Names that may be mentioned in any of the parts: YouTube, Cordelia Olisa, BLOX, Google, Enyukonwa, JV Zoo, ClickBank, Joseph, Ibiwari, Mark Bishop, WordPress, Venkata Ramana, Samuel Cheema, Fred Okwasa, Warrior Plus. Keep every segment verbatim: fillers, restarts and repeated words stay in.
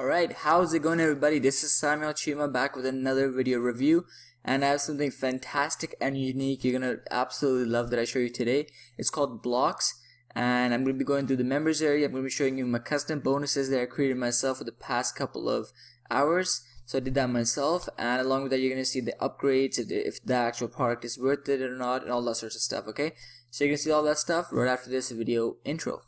Alright, how's it going, everybody? This is Samuel Cheema back with another video review, and I have something fantastic and unique you're gonna absolutely love that I show you today. It's called BLOX, and I'm gonna be going through the members area. I'm gonna be showing you my custom bonuses that I created myself for the past couple of hours. So I did that myself, and along with that you're gonna see the upgrades, if the actual product is worth it or not, and all that sorts of stuff. Okay, so you're gonna see all that stuff right after this video intro.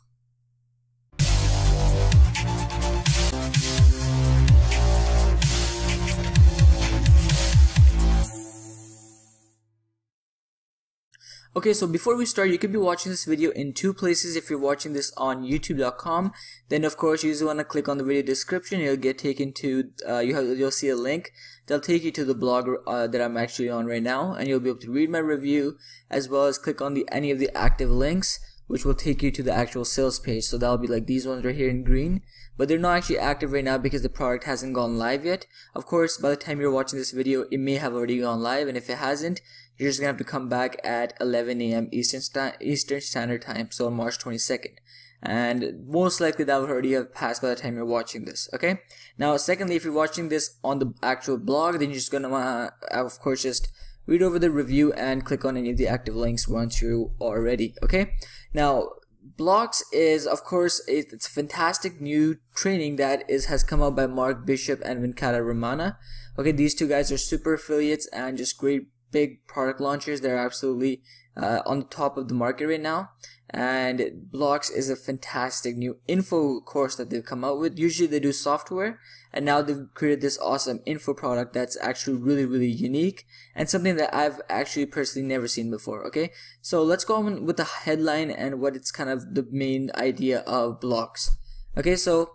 Okay, so before we start, you could be watching this video in two places. If you're watching this on YouTube dot com, then of course you just want to click on the video description. You'll get taken to uh, you have you'll see a link that'll take you to the blog uh, that I'm actually on right now, and you'll be able to read my review as well as click on the any of the active links, which will take you to the actual sales page. So that'll be like these ones right here in green, but they're not actually active right now because the product hasn't gone live yet. Of course, by the time you're watching this video, it may have already gone live, and if it hasn't, you're just gonna have to come back at eleven A M Eastern St Eastern Standard Time, so on March twenty-second, and most likely that would already have passed by the time you're watching this. Okay. Now, secondly, if you're watching this on the actual blog, then you're just gonna, uh, of course, just read over the review and click on any of the active links once you are ready. Okay. Now, BLOX is, of course, it's a fantastic new training that is has come out by Mark Bishop and Venkata Ramana. Okay, these two guys are super affiliates and just great big product launchers. They're absolutely uh, on the top of the market right now, and BLOX is a fantastic new info course that they've come out with. Usually they do software, and now they've created this awesome info product that's actually really really unique and something that I've actually personally never seen before. Okay, so let's go on with the headline and what it's kind of the main idea of BLOX. Okay, so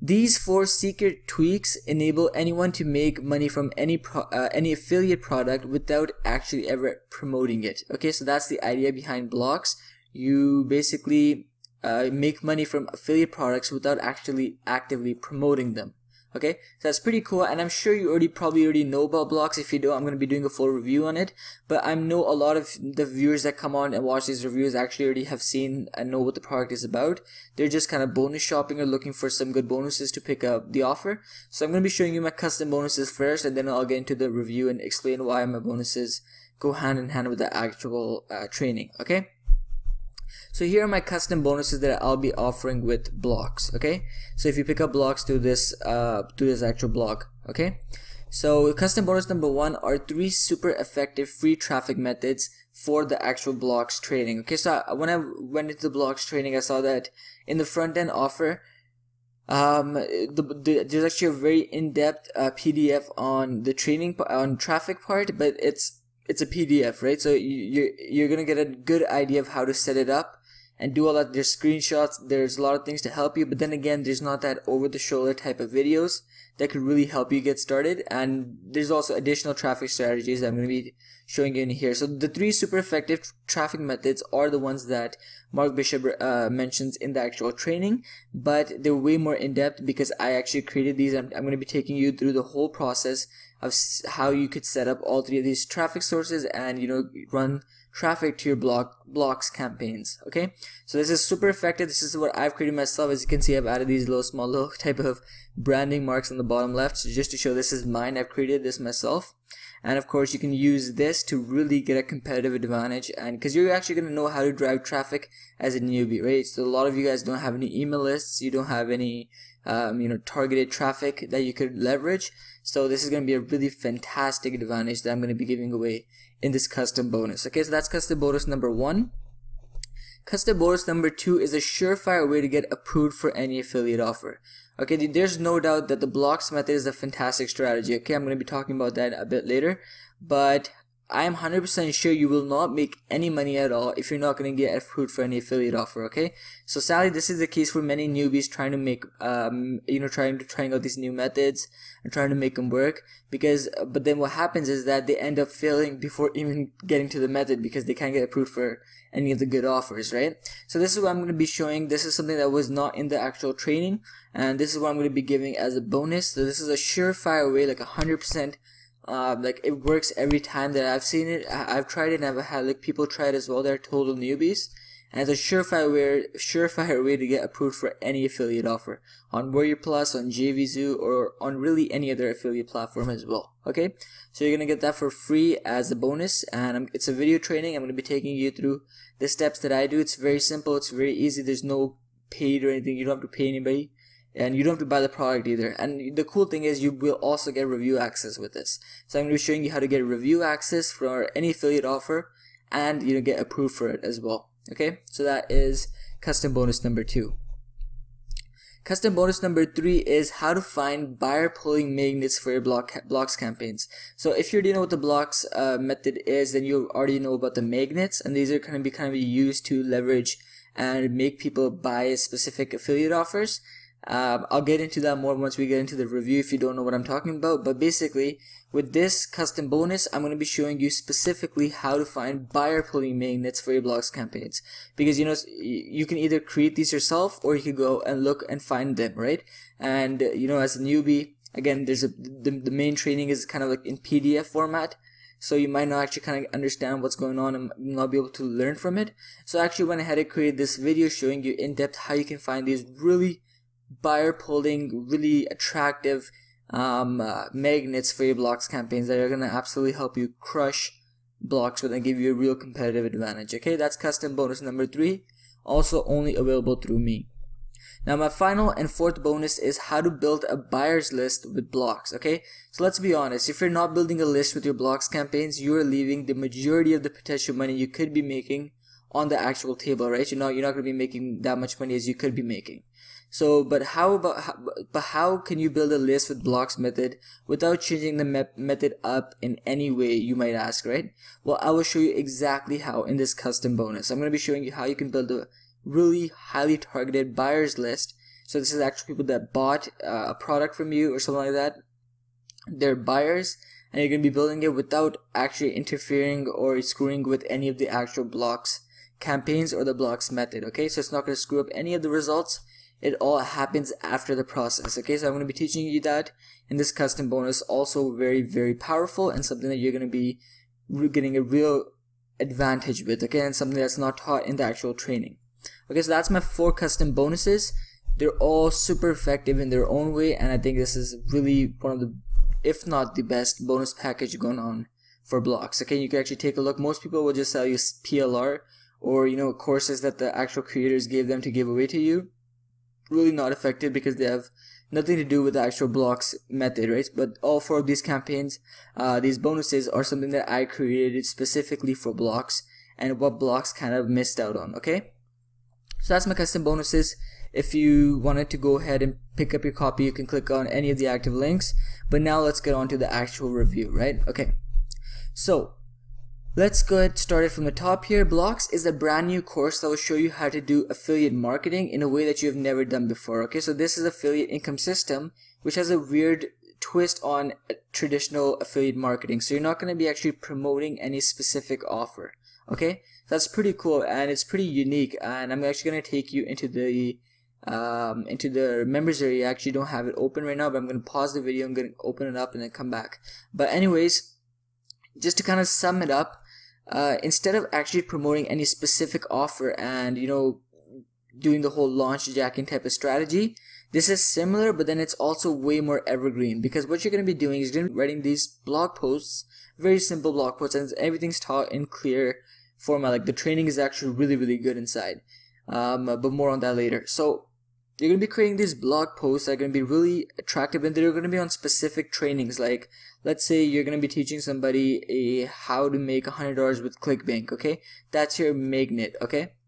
these four secret tweaks enable anyone to make money from any pro uh, any affiliate product without actually ever promoting it. Okay, so that's the idea behind BLOX. You basically uh, make money from affiliate products without actually actively promoting them. Okay, so that's pretty cool, and I'm sure you already probably already know about BLOX. If you don't, I'm going to be doing a full review on it, but I know a lot of the viewers that come on and watch these reviews actually already have seen and know what the product is about. They're just kind of bonus shopping or looking for some good bonuses to pick up the offer. So I'm going to be showing you my custom bonuses first, and then I'll get into the review and explain why my bonuses go hand in hand with the actual uh, training. Okay, so here are my custom bonuses that I'll be offering with BLOX. Okay, so if you pick up BLOX through this uh, through this actual blog. Okay, so custom bonus number one are three super effective free traffic methods for the actual BLOX training. Okay, so I, when I went into the BLOX training, I saw that in the front end offer, um, the, the, there's actually a very in-depth uh, P D F on the training on traffic part, but it's it's a P D F, right? So you, you're you're gonna get a good idea of how to set it up and do all that. There's screenshots, there's a lot of things to help you, but then again, there's not that over-the-shoulder type of videos that could really help you get started, and there's also additional traffic strategies that I'm going to be showing you in here. So the three super effective tr traffic methods are the ones that Mark Bishop uh, mentions in the actual training, but they're way more in-depth because I actually created these. I'm, I'm going to be taking you through the whole process of s how you could set up all three of these traffic sources and, you know, run traffic to your blog BLOX campaigns. Okay, so this is super effective. This is what I've created myself. As you can see, I've added these little small little type of branding marks on the bottom left, so just to show this is mine. I've created this myself, and of course you can use this to really get a competitive advantage, and because you're actually going to know how to drive traffic as a newbie, right? So a lot of you guys don't have any email lists, you don't have any um, you know, targeted traffic that you could leverage. So this is going to be a really fantastic advantage that I'm going to be giving away in this custom bonus. Okay, so that's custom bonus number one. Custom bonus number two is a surefire way to get approved for any affiliate offer. Okay, there's no doubt that the BLOX method is a fantastic strategy. Okay, I'm going to be talking about that a bit later, but I'm one hundred percent sure you will not make any money at all if you're not going to get approved for any affiliate offer. Okay, so sadly this is the case for many newbies trying to make um you know trying to trying out these new methods and trying to make them work, because but then what happens is that they end up failing before even getting to the method because they can't get approved for any of the good offers, right? So this is what I'm going to be showing. This is something that was not in the actual training, and this is what I'm going to be giving as a bonus. So this is a surefire way, like one hundred percent. Uh, like it works every time that I've seen it. I I've tried it, and I've had like people try it as well. They're total newbies, and is a surefire, surefire way to get approved for any affiliate offer on Warrior Plus, on J V Zoo, or on really any other affiliate platform as well. Okay, so you're gonna get that for free as a bonus, and I'm, it's a video training. I'm gonna be taking you through the steps that I do. It's very simple, it's very easy. There's no paid or anything. You don't have to pay anybody, and you don't have to buy the product either. And the cool thing is you will also get review access with this. So I'm going to be showing you how to get review access for any affiliate offer, and you know, get approved for it as well. Okay, so that is custom bonus number two. Custom bonus number three is how to find buyer pulling magnets for your BLOX campaigns. So if you're dealing with the BLOX uh, method is, then you already know about the magnets, and these are going to be kind of used to leverage and make people buy specific affiliate offers. Um, I'll get into that more once we get into the review if you don't know what I'm talking about. But basically, with this custom bonus, I'm going to be showing you specifically how to find buyer pulling magnets for your BLOX campaigns, because you know, you can either create these yourself or you can go and look and find them, right? And you know, as a newbie, again, there's a the, the main training is kind of like in P D F format, so you might not actually kind of understand what's going on and not be able to learn from it. So I actually went ahead and created this video showing you in depth how you can find these really buyer pulling, really attractive um, uh, magnets for your BLOX campaigns that are going to absolutely help you crush BLOX with and give you a real competitive advantage. Okay, that's custom bonus number three, also only available through me. Now my final and fourth bonus is how to build a buyer's list with BLOX. Okay, so let's be honest, if you're not building a list with your BLOX campaigns, you are leaving the majority of the potential money you could be making on the actual table, right? You know, you're not going to be making that much money as you could be making. So, but how about, how, but how can you build a list with BLOX method without changing the me method up in any way, you might ask, right? Well, I will show you exactly how in this custom bonus. I'm going to be showing you how you can build a really highly targeted buyer's list. So this is actually people that bought uh, a product from you or something like that. They're buyers, and you're going to be building it without actually interfering or screwing with any of the actual BLOX campaigns or the BLOX method. Okay, so it's not going to screw up any of the results. It all happens after the process. Okay, so I'm going to be teaching you that in this custom bonus. Also very, very powerful, and something that you're going to be getting a real advantage with. Okay, and something that's not taught in the actual training. Okay, so that's my four custom bonuses. They're all super effective in their own way, and I think this is really one of the, if not the best bonus package going on for BLOX. Okay, you can actually take a look. Most people will just sell you P L R or, you know, courses that the actual creators gave them to give away to you. Really not effective because they have nothing to do with the actual BLOX method, right? But all four of these campaigns, uh, these bonuses are something that I created specifically for BLOX and what BLOX kind of missed out on. Okay, so that's my custom bonuses. If you wanted to go ahead and pick up your copy, you can click on any of the active links. But now let's get on to the actual review, right? Okay, so let's go ahead and start it from the top here. BLOX is a brand new course that will show you how to do affiliate marketing in a way that you have never done before. Okay, so this is affiliate income system, which has a weird twist on traditional affiliate marketing. So you're not going to be actually promoting any specific offer. Okay, that's pretty cool, and it's pretty unique. And I'm actually going to take you into the um, into the members area. I actually don't have it open right now, but I'm going to pause the video. I'm going to open it up and then come back. But anyways, just to kind of sum it up, Uh, instead of actually promoting any specific offer and, you know, doing the whole launch jacking type of strategy, this is similar, but then it's also way more evergreen, because what you're going to be doing is you're going to be writing these blog posts, very simple blog posts, and everything's taught in clear format. Like the training is actually really, really good inside, um, but more on that later. So you're going to be creating these blog posts that are going to be really attractive, and they're going to be on specific trainings. Like, let's say you're going to be teaching somebody a how to make one hundred dollars with ClickBank, okay? That's your magnet, okay?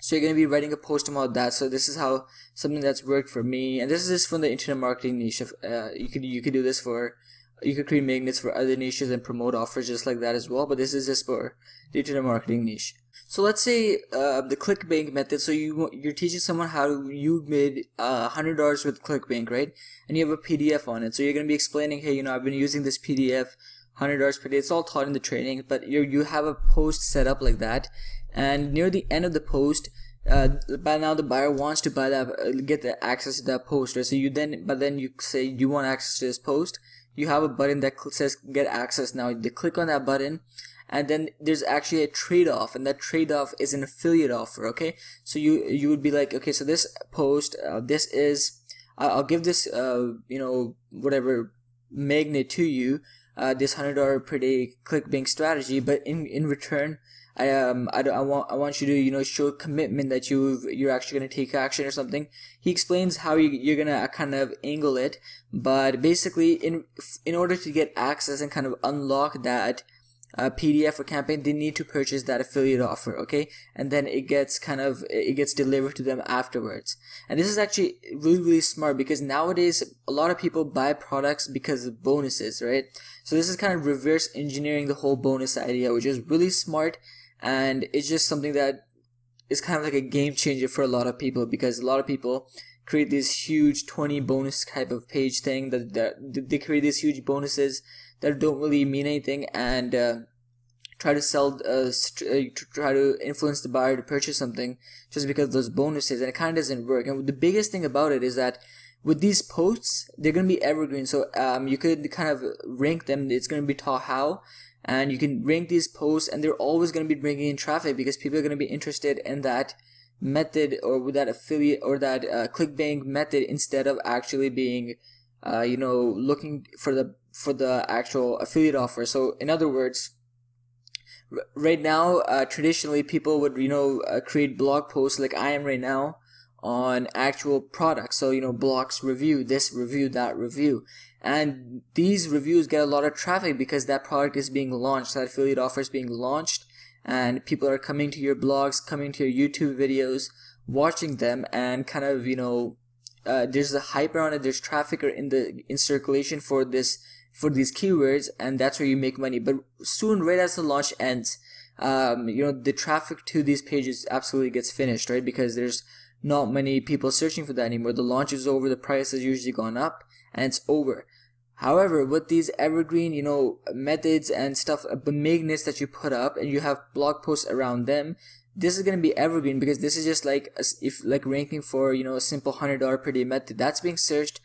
So you're going to be writing a post about that. So this is how something that's worked for me, and this is just from the internet marketing niche. Uh, you could you could do this for, you could create magnets for other niches and promote offers just like that as well, but this is just for the internet marketing niche. So let's say uh, the ClickBank method. So you, you're teaching someone how you made uh, one hundred dollars with ClickBank, right? And you have a P D F on it. So you're going to be explaining, hey, you know, I've been using this P D F, one hundred dollars per day. It's all taught in the training, but you you have a post set up like that. And near the end of the post, uh, by now the buyer wants to buy that, uh, get the access to that post, right? So you then, but then you say you want access to this post. You have a button that says get access now. They click on that button, and then there's actually a trade-off, and that trade-off is an affiliate offer. Okay, so you you would be like, okay, so this post, uh, this is, I'll give this uh, you know, whatever magnet to you, uh, this one hundred dollar per day ClickBank strategy, but in in return I um I, I want I want you to, you know, show commitment that you you're actually going to take action or something. He explains how you you're going to kind of angle it, but basically in in order to get access and kind of unlock that uh, P D F or campaign, they need to purchase that affiliate offer, okay? And then it gets kind of it gets delivered to them afterwards. And this is actually really really smart, because nowadays a lot of people buy products because of bonuses, right? So this is kind of reverse engineering the whole bonus idea, which is really smart. And it's just something that is kind of like a game changer for a lot of people, because a lot of people create this huge twenty bonus type of page thing that, that they create these huge bonuses that don't really mean anything, and uh, try to sell, uh, try to influence the buyer to purchase something just because of those bonuses, and it kind of doesn't work. And the biggest thing about it is that with these posts, they're going to be evergreen, so um, you could kind of rank them. It's going to be taught how. And you can rank these posts, and they're always going to be bringing in traffic, because people are going to be interested in that method, or with that affiliate or that uh, ClickBank method, instead of actually being, uh, you know, looking for the for the actual affiliate offer. So in other words, r right now, uh, traditionally people would, you know, uh, create blog posts like I am right now on actual products. So, you know, blocks review, this review, that review. And these reviews get a lot of traffic because that product is being launched, that affiliate offer is being launched, and people are coming to your blogs, coming to your YouTube videos, watching them, and kind of, you know, uh, there's a hype around it, there's traffic or in the in circulation for this for these keywords, and that's where you make money. But soon, right as the launch ends, um, you know, the traffic to these pages absolutely gets finished, right? Because there's not many people searching for that anymore. The launch is over, the price has usually gone up, and it's over. However, with these evergreen, you know, methods and stuff, magnets that you put up, and you have blog posts around them, this is going to be evergreen, because this is just like a, if like ranking for, you know, a simple one hundred dollar per day method that's being searched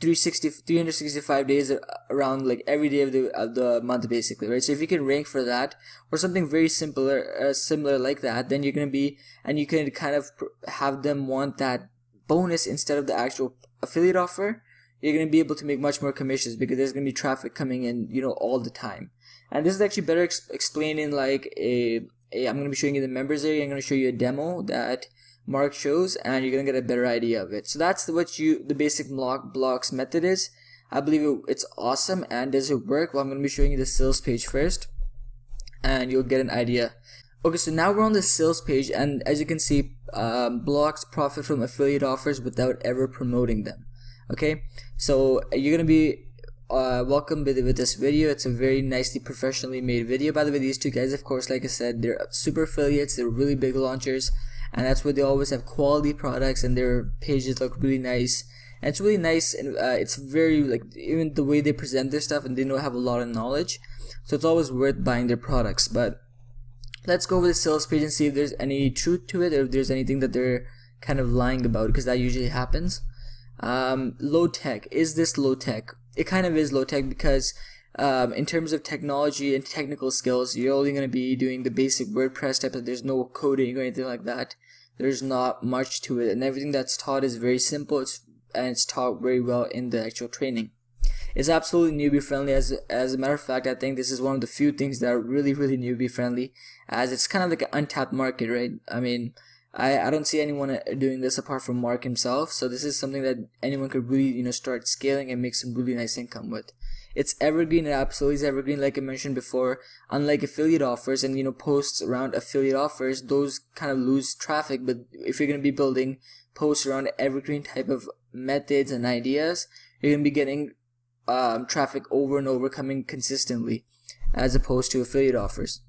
three sixty, three sixty-five days around, like every day of the, of the month, basically, right? So if you can rank for that or something very similar, uh, similar like that, then you're going to be, and you can kind of have them want that bonus instead of the actual affiliate offer. You're going to be able to make much more commissions, because there's going to be traffic coming in, you know, all the time. And this is actually better ex explained in like a, a, I'm going to be showing you the members area. I'm going to show you a demo that Mark shows, and you're going to get a better idea of it. So that's the, what you, the basic block, blocks method is. I believe it, it's awesome. And does it work? Well, I'm going to be showing you the sales page first, and you'll get an idea. Okay, so now we're on the sales page, and as you can see, um, blocks profit from affiliate offers without ever promoting them. Okay, so you're gonna be uh, welcome with, with this video. It's a very nicely professionally made video. By the way, these two guys, of course, like I said, they're super affiliates, they're really big launchers, and that's where they always have quality products, and their pages look really nice, and it's really nice, and uh, it's very, like, even the way they present their stuff, and they know have a lot of knowledge, so it's always worth buying their products. But let's go over the sales page and see if there's any truth to it, or if there's anything that they're kind of lying about, because that usually happens. Um, low tech. Is this low tech? It kind of is low tech, because um, in terms of technology and technical skills, you're only going to be doing the basic WordPress type, but there's no coding or anything like that. There's not much to it, and everything that's taught is very simple, it's, and it's taught very well in the actual training. It's absolutely newbie friendly. As, as a matter of fact, I think this is one of the few things that are really, really newbie friendly, as it's kind of like an untapped market, right? I mean, I, I don't see anyone doing this apart from Mark himself, so this is something that anyone could really, you know, start scaling and make some really nice income with. It's evergreen, it absolutely is evergreen, like I mentioned before. Unlike affiliate offers and, you know, posts around affiliate offers, those kind of lose traffic, but if you're going to be building posts around evergreen type of methods and ideas, you're going to be getting um, traffic over and over, coming consistently, as opposed to affiliate offers.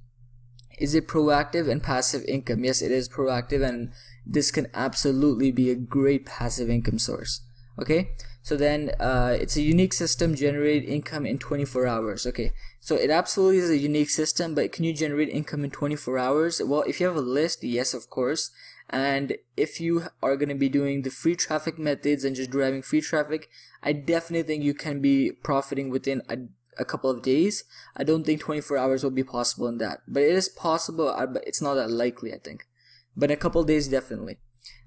Is it proactive and passive income? Yes, it is proactive, and this can absolutely be a great passive income source. Okay, so then uh, it's a unique system, generate income in twenty-four hours. Okay, so it absolutely is a unique system, but can you generate income in twenty-four hours? Well, if you have a list, yes, of course. And if you are going to be doing the free traffic methods and just driving free traffic, I definitely think you can be profiting within a a couple of days. I don't think twenty-four hours will be possible in that, but it is possible, but it's not that likely, I think. But a couple of days definitely.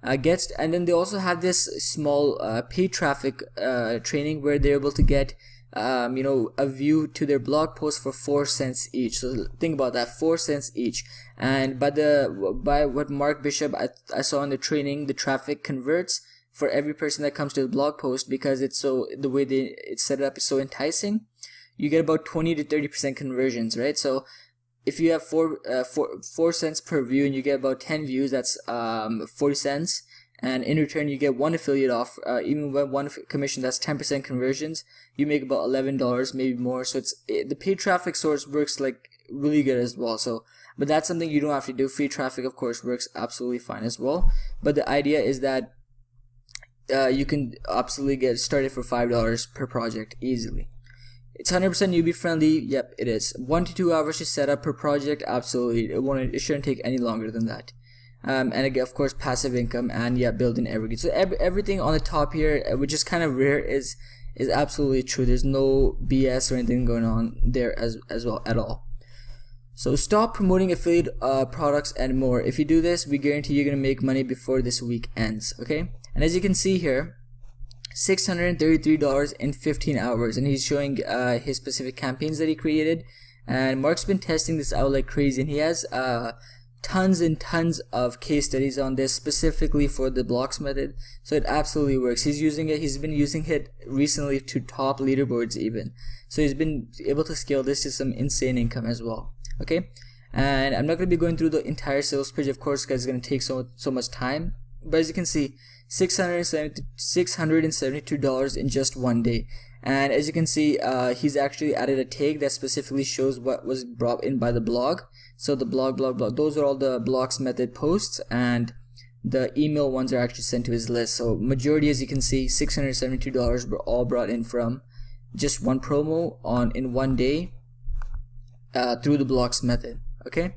Uh, gets, and then they also have this small uh, paid traffic uh, training where they're able to get um, you know, a view to their blog post for four cents each. So think about that, four cents each. And by the by what Mark Bishop I, I saw in the training, the traffic converts for every person that comes to the blog post because it's so, the way they it's set up is so enticing. You get about twenty to thirty percent conversions, right? So if you have four, uh, four, four cents per view and you get about ten views, that's um, forty cents. And in return, you get one affiliate off, uh, even with one commission, that's ten percent conversions. You make about eleven dollars, maybe more. So it's it, the paid traffic source works like really good as well. So, but that's something you don't have to do. Free traffic, of course, works absolutely fine as well. But the idea is that uh, you can absolutely get started for five dollars per project easily. It's one hundred percent newbie friendly. Yep, it is. One to two hours to set up per project. Absolutely, it won't. It shouldn't take any longer than that. Um, and again, of course, passive income and yeah, built-in evergreen. So every, everything on the top here, which is kind of rare, is is absolutely true. There's no B S or anything going on there as as well at all. So stop promoting affiliate uh, products and more. If you do this, we guarantee you're gonna make money before this week ends. Okay. And as you can see here, six hundred thirty-three dollars in fifteen hours, and he's showing uh, his specific campaigns that he created. And Mark's been testing this out like crazy, and he has uh, tons and tons of case studies on this specifically for the BLOX method. So it absolutely works. He's using it. He's been using it recently to top leaderboards even. So he's been able to scale this to some insane income as well. Okay, and I'm not going to be going through the entire sales page, of course, because it's going to take so so much time. But as you can see, six hundred seventy-two dollars in just one day. And as you can see, uh, he's actually added a tag that specifically shows what was brought in by the blog. So the blog, blog, blog, those are all the BLOX method posts, and the email ones are actually sent to his list. So majority, as you can see, six hundred seventy-two dollars were all brought in from just one promo on in one day uh, through the BLOX method. Okay.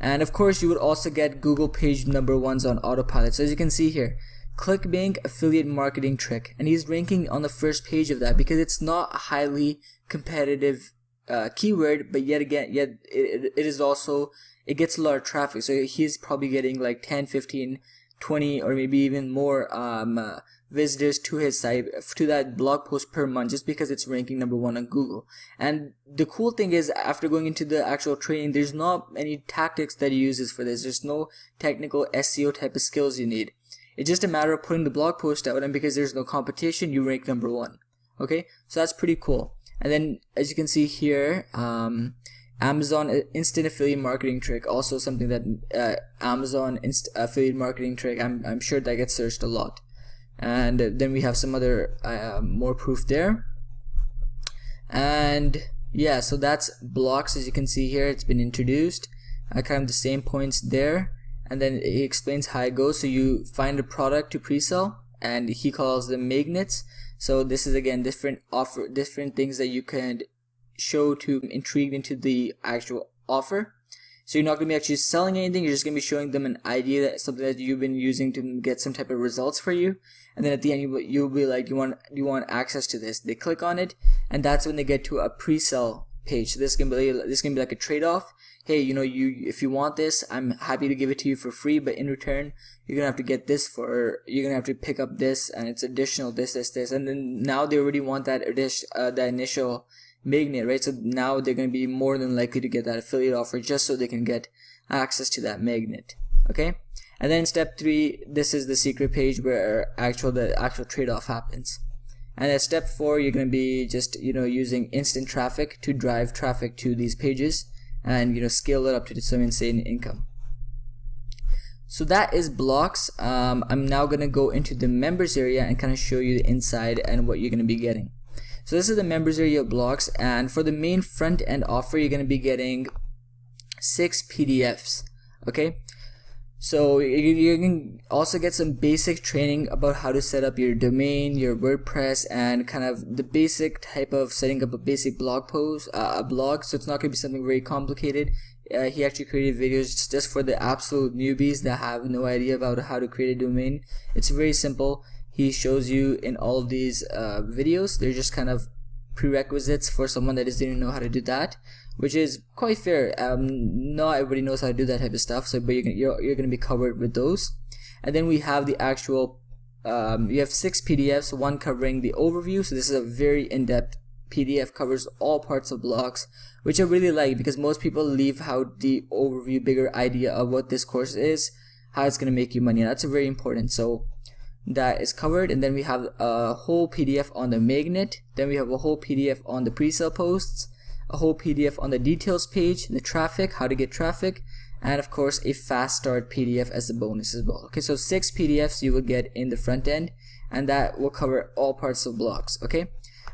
And of course, you would also get Google page number ones on autopilot. So as you can see here, ClickBank affiliate marketing trick, and he's ranking on the first page of that because it's not a highly competitive uh, keyword, but yet again, yet it, it is also, it gets a lot of traffic. So he's probably getting like ten, fifteen, twenty, or maybe even more um, uh, visitors to his site, to that blog post per month, just because it's ranking number one on Google. And the cool thing is, after going into the actual training, there's not any tactics that he uses for this. There's no technical S E O type of skills you need. It's just a matter of putting the blog post out, and because there's no competition, you rank number one. Okay, so that's pretty cool. And then, as you can see here, um, Amazon instant affiliate marketing trick, also something that uh, Amazon inst affiliate marketing trick. I'm I'm sure that gets searched a lot. And then we have some other uh, more proof there. And yeah, so that's BLOX. As you can see here, it's been introduced. I kind of the same points there. And then he explains how it goes. So you find a product to pre-sell, and he calls them magnets. So this is again different offer, different things that you can show to intrigue into the actual offer. So you're not going to be actually selling anything. You're just going to be showing them an idea, that something that you've been using to get some type of results for you. And then at the end, you, you'll be like, you want you want access to this. They click on it, and that's when they get to a pre-sell page. So this can be this can be like a trade-off. Hey, you know, you if you want this, I'm happy to give it to you for free, but in return, you're gonna have to get this for you're gonna have to pick up this, and it's additional this, this, this, and then now they already want that addition, uh, that initial magnet, right? So now they're gonna be more than likely to get that affiliate offer just so they can get access to that magnet. Okay, and then step three, this is the secret page where actual the actual trade-off happens. And at step four, you're gonna be just you know using instant traffic to drive traffic to these pages, and you know scale it up to some insane income. So that is BLOX. um, I'm now gonna go into the members area and kind of show you the inside and what you're gonna be getting. So this is the members area of BLOX, and for the main front end offer, you're gonna be getting six P D Fs. Okay, so you, you can also get some basic training about how to set up your domain, your WordPress, and kind of the basic type of setting up a basic blog post, uh, a blog. So it's not going to be something very complicated. Uh, he actually created videos just for the absolute newbies that have no idea about how to create a domain. It's very simple. He shows you in all of these uh, videos. They're just kind of prerequisites for someone that doesn't know how to do that, which is quite fair. Um, not everybody knows how to do that type of stuff, so but you're gonna, you're, you're going to be covered with those. And then we have the actual, um, you have six P D Fs, one covering the overview. So this is a very in-depth P D F, covers all parts of blocks, which I really like because most people leave out the overview, bigger idea of what this course is, how it's going to make you money. And that's very important. So that is covered, and then we have a whole P D F on the magnet, then we have a whole P D F on the pre-sale posts, a whole P D F on the details page, the traffic, how to get traffic, and of course a fast start P D F as a bonus as well. Okay, so six P D Fs you will get in the front end, and that will cover all parts of blocks. Okay,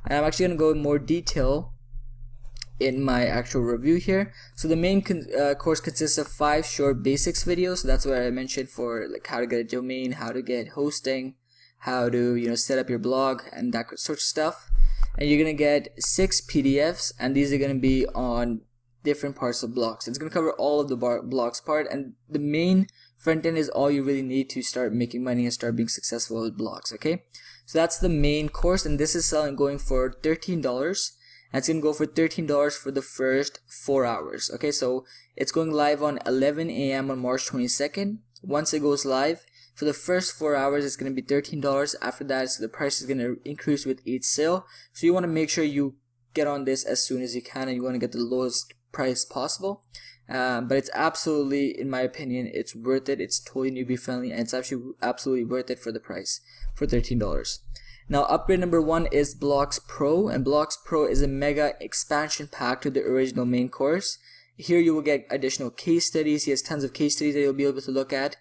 and I'm actually going to go in more detail in my actual review here. So the main con uh, course consists of five short basics videos. So that's what I mentioned, for like how to get a domain, how to get hosting, how to, you know, set up your blog and that sort of stuff. And you're gonna get six P D Fs, and these are gonna be on different parts of blocks. It's gonna cover all of the bar blocks part, and the main front end is all you really need to start making money and start being successful with blocks. Okay, so that's the main course, and this is selling going for thirteen dollars. That's going to go for thirteen dollars for the first four hours. Okay, so it's going live on eleven A M on March twenty-second. Once it goes live, for the first four hours, it's going to be thirteen dollars. After that, so the price is going to increase with each sale. So you want to make sure you get on this as soon as you can, and you want to get the lowest price possible. Um, but it's absolutely, in my opinion, it's worth it. It's totally newbie friendly, and it's actually absolutely worth it for the price, for thirteen dollars. Now, upgrade number one is BLOX Pro, and BLOX Pro is a mega expansion pack to the original main course. Here you will get additional case studies. He has tons of case studies that you'll be able to look at.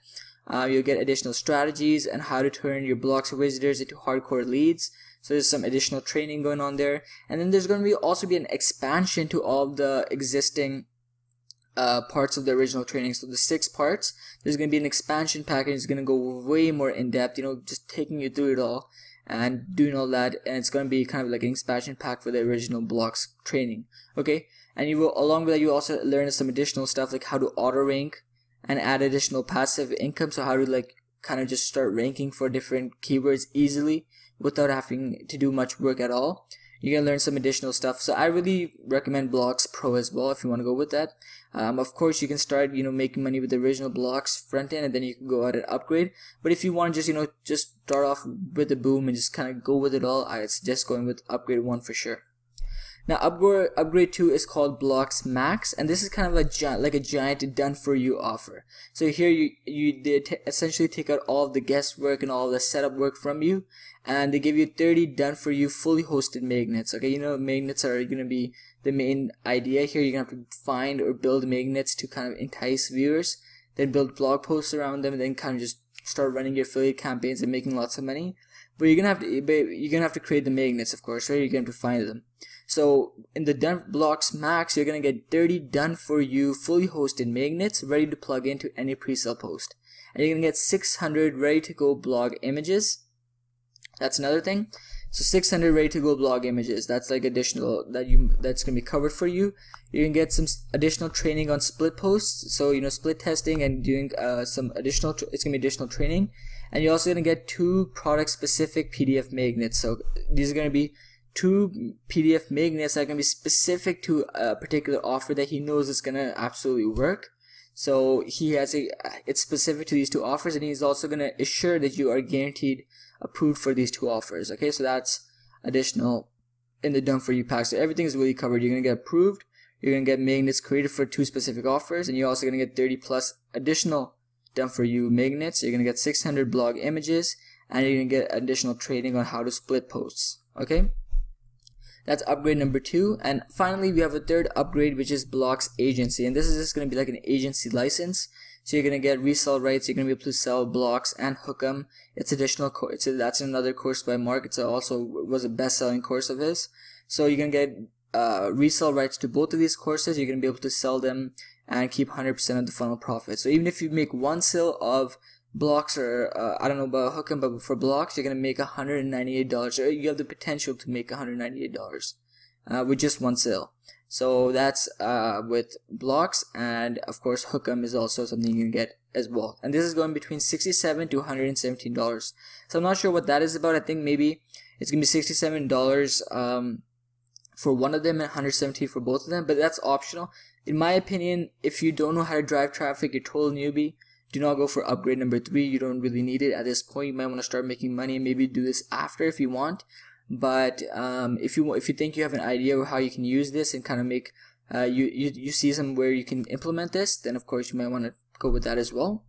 Uh, you'll get additional strategies and how to turn your blocks visitors into hardcore leads. So there's some additional training going on there. And then there's going to be also be an expansion to all the existing uh, parts of the original training. So the six parts, there's going to be an expansion package. It's going to go way more in depth, you know, just taking you through it all and doing all that, and it's going to be kind of like an expansion pack for the original blocks training. Okay, and you will, along with that, you also learn some additional stuff like how to auto rank and add additional passive income. So how to like kind of just start ranking for different keywords easily without having to do much work at all. You're going to learn some additional stuff. So I really recommend BLOX Pro as well if you want to go with that. Um, of course, you can start, you know, making money with the original BLOX front end, and then you can go out and upgrade. But if you want to just, you know, just start off with the boom and just kind of go with it all, I suggest going with upgrade one for sure. Now, upgrade, upgrade two is called BLOX Max, and this is kind of a giant, like a giant done-for-you offer. So here you, you they t essentially take out all of the guesswork and all the setup work from you, and they give you thirty done-for-you fully hosted magnets. Okay, you know, magnets are going to be the main idea here. You're going to have to find or build magnets to kind of entice viewers, then build blog posts around them, and then kind of just start running your affiliate campaigns and making lots of money. But you're gonna have to, but you're gonna have to create the magnets, of course, right? You're gonna have to find them. So in the done BLOX Max, you're gonna get thirty done for you, fully hosted magnets ready to plug into any pre-sale post, and you're gonna get six hundred ready to go blog images. That's another thing. So six hundred ready to go blog images. That's like additional that you that's gonna be covered for you. You can get some additional training on split posts. So you know, split testing and doing uh, some additional. It's gonna be additional training. And you're also going to get two product specific P D F magnets. So these are going to be two P D F magnets that are going to be specific to a particular offer that he knows is going to absolutely work. So he has a, it's specific to these two offers, and he's also going to assure that you are guaranteed approved for these two offers. Okay, so that's additional in the done for you pack. So everything is really covered. You're going to get approved. You're going to get magnets created for two specific offers, and you're also going to get thirty plus additional done for you magnets. You're gonna get six hundred blog images, and you're gonna get additional training on how to split posts. Okay, that's upgrade number two. And finally, we have a third upgrade, which is BLOX Agency, and this is just gonna be like an agency license. So you're gonna get resell rights. You're gonna be able to sell blocks and hook them. It's additional course. So that's another course by Mark. It's also was a best-selling course of his. So you're gonna get uh, resell rights to both of these courses. You're gonna be able to sell them and keep one hundred percent of the funnel profit. So even if you make one sale of blocks, or uh, I don't know about hooking, but for blocks, you're going to make one hundred ninety-eight dollars, or you have the potential to make one hundred ninety-eight dollars uh, with just one sale. So that's uh, with blocks, and of course hook'em is also something you can get as well. And this is going between sixty-seven to one hundred seventeen dollars. So I'm not sure what that is about. I think maybe it's going to be sixty-seven dollars um, for one of them and one hundred seventy for both of them, but that's optional. In my opinion, if you don't know how to drive traffic, you're total newbie, do not go for upgrade number three. You don't really need it at this point. You might want to start making money and maybe do this after if you want. But um, if you if you think you have an idea of how you can use this and kind of make uh, you, you you see somewhere you can implement this, then of course you might want to go with that as well.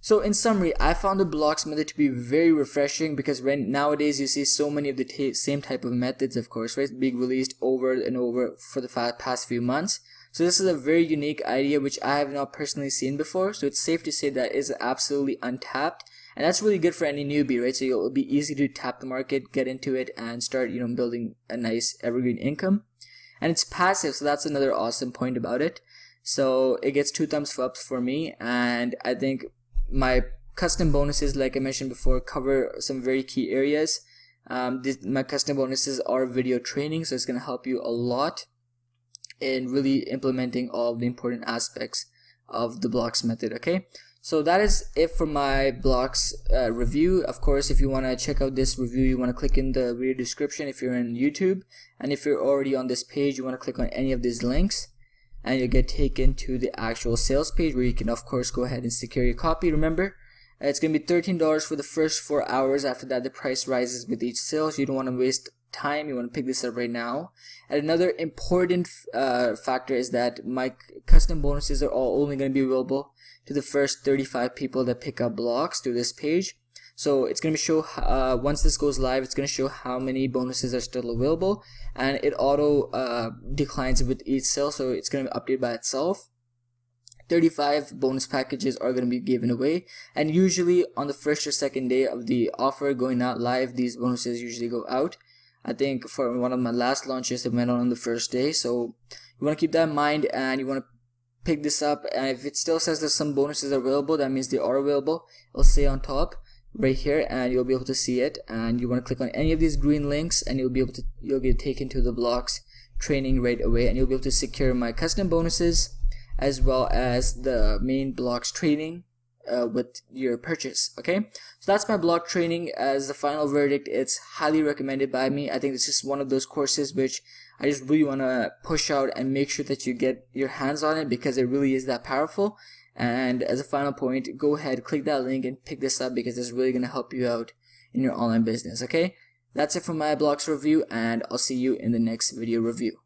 So in summary, I found the BLOX method to be very refreshing because when nowadays you see so many of the same type of methods, of course, right, being released over and over for the past few months. So this is a very unique idea which I have not personally seen before. So it's safe to say that is absolutely untapped, and that's really good for any newbie, right? So it'll be easy to tap the market, get into it, and start, you know, building a nice evergreen income. And it's passive, so that's another awesome point about it. So it gets two thumbs up for me, and I think my custom bonuses, like I mentioned before, cover some very key areas. Um, this, my custom bonuses are video training, so it's going to help you a lot in really implementing all the important aspects of the BLOX method. Okay, so that is it for my BLOX uh, review. Of course, if you want to check out this review, you want to click in the video description if you're on YouTube, and if you're already on this page, you want to click on any of these links, and you'll get taken to the actual sales page where you can of course go ahead and secure your copy. Remember, it's gonna be thirteen dollars for the first four hours. After that, the price rises with each sale, so you don't want to waste time. You want to pick this up right now. And another important uh, factor is that my custom bonuses are all only going to be available to the first thirty-five people that pick up BLOX through this page. So it's going to show, uh, once this goes live, it's going to show how many bonuses are still available, and it auto uh, declines with each sale, so it's going to update by itself. thirty-five bonus packages are going to be given away, and usually on the first or second day of the offer going out live, these bonuses usually go out. I think for one of my last launches, it went on on the first day, so you want to keep that in mind, and you want to pick this up. And if it still says that some bonuses are available, that means they are available. It'll say on top right here, and you'll be able to see it, and you want to click on any of these green links, and you'll be able to you'll get taken to the BLOX training right away, and you'll be able to secure my custom bonuses as well as the main BLOX training Uh, with your purchase. Okay, so that's my BLOX training. As the final verdict, it's highly recommended by me. I think it's just one of those courses which I just really want to push out and make sure that you get your hands on it, because it really is that powerful. And as a final point, go ahead, click that link and pick this up, because it's really going to help you out in your online business. Okay, that's it for my BLOX review, and I'll see you in the next video review.